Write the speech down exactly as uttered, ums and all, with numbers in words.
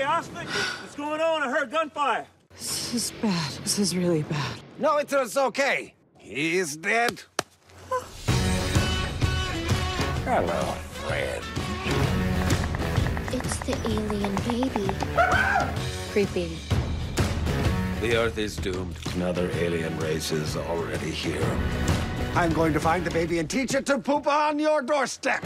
Hey, Osnick, what's going on? I heard gunfire. This is bad. This is really bad. No, it was okay. He is dead. Hello, Fred. It's the alien baby. Creepy. The Earth is doomed. Another alien race is already here. I'm going to find the baby and teach it to poop on your doorstep.